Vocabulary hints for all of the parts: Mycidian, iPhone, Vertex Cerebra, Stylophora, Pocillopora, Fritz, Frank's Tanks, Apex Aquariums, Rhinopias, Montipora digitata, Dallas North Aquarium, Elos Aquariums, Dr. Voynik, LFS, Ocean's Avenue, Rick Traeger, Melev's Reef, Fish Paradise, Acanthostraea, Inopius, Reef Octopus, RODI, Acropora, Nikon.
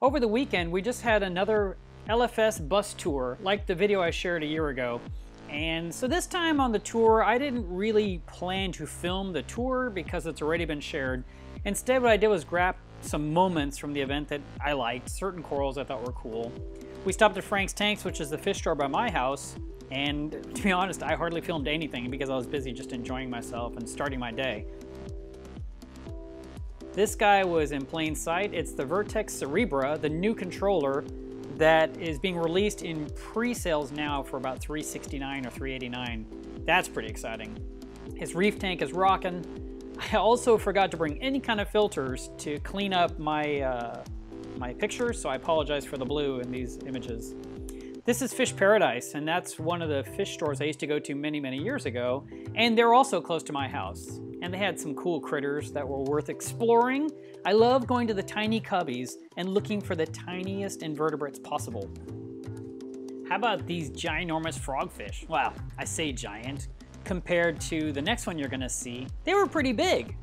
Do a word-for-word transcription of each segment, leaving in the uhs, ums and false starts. Over the weekend, we just had another L F S bus tour, like the video I shared a year ago. And so this time on the tour, I didn't really plan to film the tour because it's already been shared. Instead, what I did was grab some moments from the event that I liked, certain corals I thought were cool. We stopped at Frank's Tanks, which is the fish store by my house. And to be honest, I hardly filmed anything because I was busy just enjoying myself and starting my day. This guy was in plain sight. It's the Vertex Cerebra, the new controller that is being released in pre-sales now for about three sixty-nine or three eighty-nine. That's pretty exciting. His reef tank is rocking. I also forgot to bring any kind of filters to clean up my, uh, my pictures, so I apologize for the blue in these images. This is Fish Paradise, and that's one of the fish stores I used to go to many, many years ago, and they're also close to my house. And they had some cool critters that were worth exploring. I love going to the tiny cubbies and looking for the tiniest invertebrates possible. How about these ginormous frogfish? Wow, I say giant. Compared to the next one you're gonna see, they were pretty big.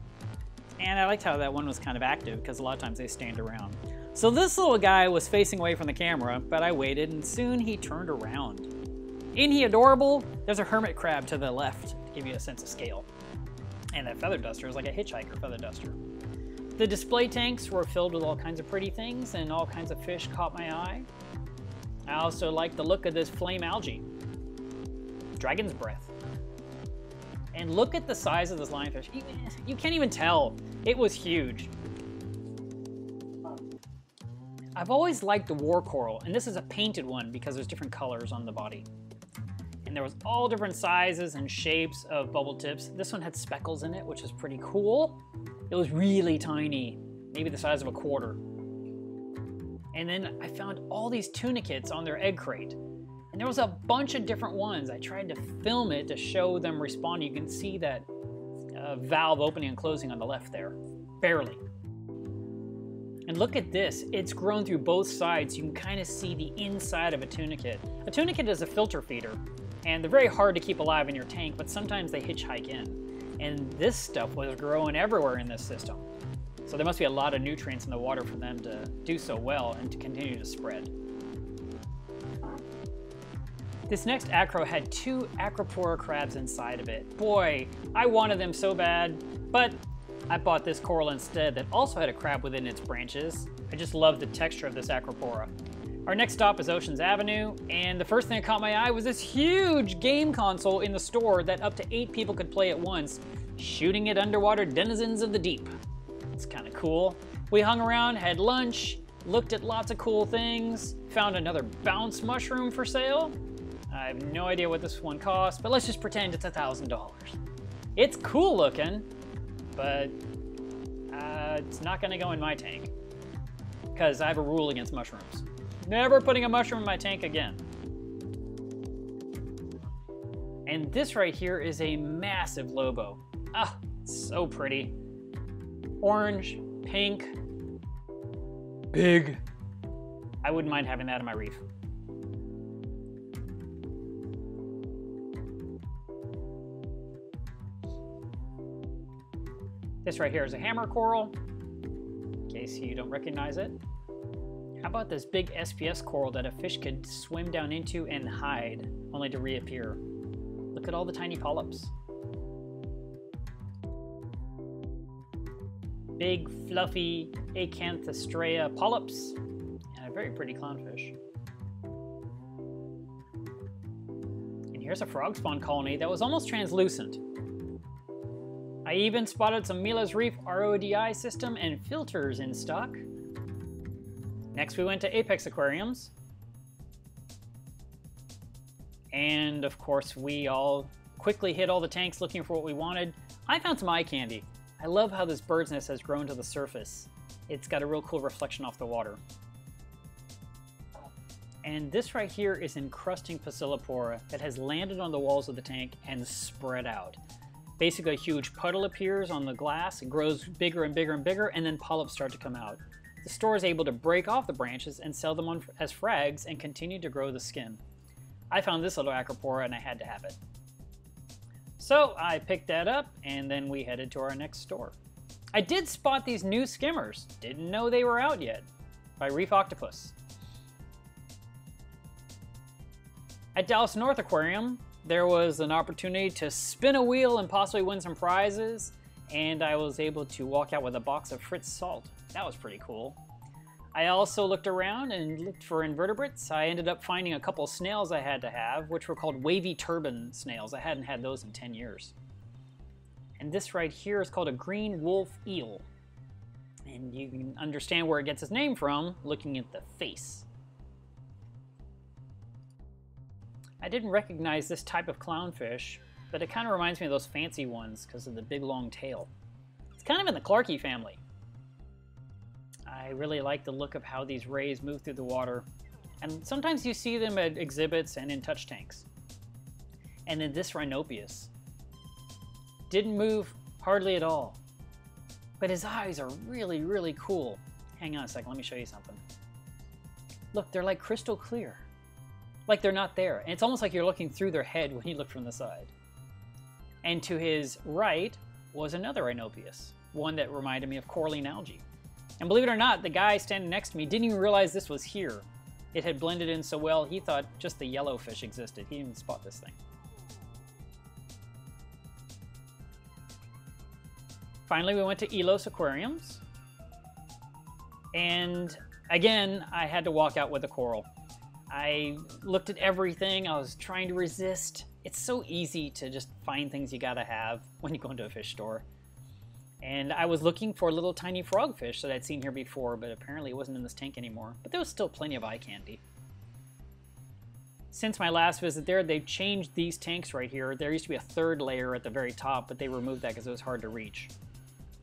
And I liked how that one was kind of active because a lot of times they stand around. So this little guy was facing away from the camera, but I waited and soon he turned around. Isn't he adorable? There's a hermit crab to the left to give you a sense of scale. And that feather duster is like a hitchhiker feather duster. The display tanks were filled with all kinds of pretty things and all kinds of fish caught my eye. I also liked the look of this flame algae. Dragon's breath. And look at the size of this lionfish. You can't even tell. It was huge. I've always liked the war coral, and this is a painted one because there's different colors on the body. And there was all different sizes and shapes of bubble tips. This one had speckles in it, which is pretty cool. It was really tiny, maybe the size of a quarter. And then I found all these tunicates on their egg crate. And there was a bunch of different ones. I tried to film it to show them responding. You can see that uh, valve opening and closing on the left there, barely. And look at this, it's grown through both sides. You can kind of see the inside of a tunicate. A tunicate is a filter feeder, and they're very hard to keep alive in your tank, but sometimes they hitchhike in. And this stuff was growing everywhere in this system. So there must be a lot of nutrients in the water for them to do so well and to continue to spread. This next acro had two Acropora crabs inside of it. Boy, I wanted them so bad, but I bought this coral instead that also had a crab within its branches. I just love the texture of this Acropora. Our next stop is Ocean's Avenue, and the first thing that caught my eye was this huge game console in the store that up to eight people could play at once, shooting at underwater denizens of the deep. It's kind of cool. We hung around, had lunch, looked at lots of cool things, found another bounce mushroom for sale. I have no idea what this one costs, but let's just pretend it's a thousand dollars. It's cool looking, but uh, it's not gonna go in my tank because I have a rule against mushrooms. Never putting a mushroom in my tank again. And this right here is a massive Lobo. Ah, so pretty. Orange, pink, big. I wouldn't mind having that in my reef. This right here is a hammer coral, in case you don't recognize it. How about this big S P S coral that a fish could swim down into and hide, only to reappear? Look at all the tiny polyps. Big, fluffy Acanthostraea polyps, and a very pretty clownfish. And here's a frog spawn colony that was almost translucent. I even spotted some Melev's Reef R O D I system and filters in stock. Next we went to Apex Aquariums. And of course we all quickly hit all the tanks looking for what we wanted. I found some eye candy. I love how this bird's nest has grown to the surface. It's got a real cool reflection off the water. And this right here is encrusting Pocillopora that has landed on the walls of the tank and spread out. Basically a huge puddle appears on the glass, it grows bigger and bigger and bigger, and then polyps start to come out. The store is able to break off the branches and sell them on as frags and continue to grow the skin. I found this little Acropora and I had to have it. So I picked that up and then we headed to our next store. I did spot these new skimmers, didn't know they were out yet. by Reef Octopus. At Dallas North Aquarium, there was an opportunity to spin a wheel and possibly win some prizes, and I was able to walk out with a box of Fritz salt. That was pretty cool. I also looked around and looked for invertebrates. I ended up finding a couple snails I had to have, which were called wavy turban snails. I hadn't had those in ten years. And this right here is called a green wolf eel. And you can understand where it gets its name from, looking at the face. I didn't recognize this type of clownfish, but it kind of reminds me of those fancy ones because of the big long tail. It's kind of in the Clarkie family. I really like the look of how these rays move through the water, and sometimes you see them at exhibits and in touch tanks. And then this Rhinopias didn't move hardly at all, but his eyes are really, really cool. Hang on a second, let me show you something. Look, they're like crystal clear, like they're not there. And it's almost like you're looking through their head when you look from the side. And to his right was another Inopius, one that reminded me of coralline algae. And believe it or not, the guy standing next to me didn't even realize this was here. It had blended in so well, he thought just the yellow fish existed. He didn't even spot this thing. Finally, we went to Elos Aquariums. And again, I had to walk out with a coral. I looked at everything. I was trying to resist. It's so easy to just find things you gotta have when you go into a fish store. And I was looking for little tiny frogfish that I'd seen here before, but apparently it wasn't in this tank anymore. But there was still plenty of eye candy. Since my last visit there, they've changed these tanks right here. There used to be a third layer at the very top, but they removed that because it was hard to reach.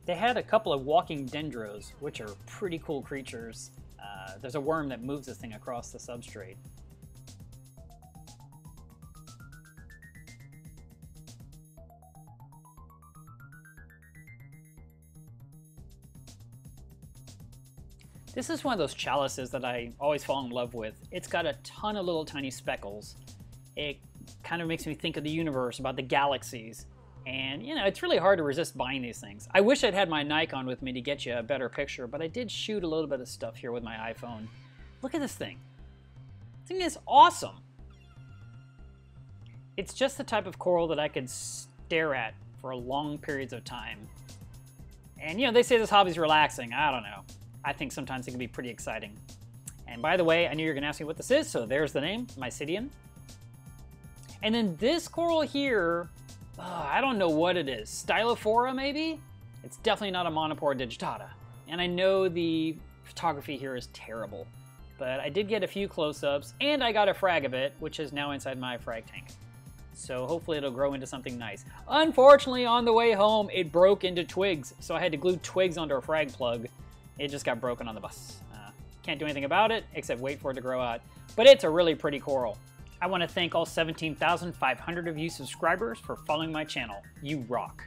They had a couple of walking dendros, which are pretty cool creatures. Uh, there's a worm that moves this thing across the substrate. This is one of those chalices that I always fall in love with. It's got a ton of little tiny speckles. It kind of makes me think of the universe, about the galaxies. And, you know, it's really hard to resist buying these things. I wish I'd had my Nikon with me to get you a better picture, but I did shoot a little bit of stuff here with my iPhone. Look at this thing. This thing is awesome. It's just the type of coral that I could stare at for long periods of time. And, you know, they say this hobby's relaxing. I don't know. I think sometimes it can be pretty exciting. And by the way, I knew you were going to ask me what this is, so there's the name, Mycidian. And then this coral here, oh, I don't know what it is. Stylophora, maybe? It's definitely not a Montipora digitata. And I know the photography here is terrible, but I did get a few close-ups, and I got a frag of it, which is now inside my frag tank. So hopefully it'll grow into something nice. Unfortunately, on the way home, it broke into twigs, so I had to glue twigs onto a frag plug. It just got broken on the bus. Uh, can't do anything about it, except wait for it to grow out. But it's a really pretty coral. I want to thank all seventeen thousand five hundred of you subscribers for following my channel. You rock.